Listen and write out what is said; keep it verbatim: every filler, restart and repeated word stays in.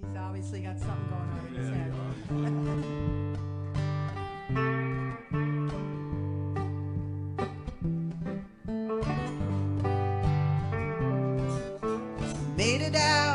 He's obviously got something going on in his head. Made it out.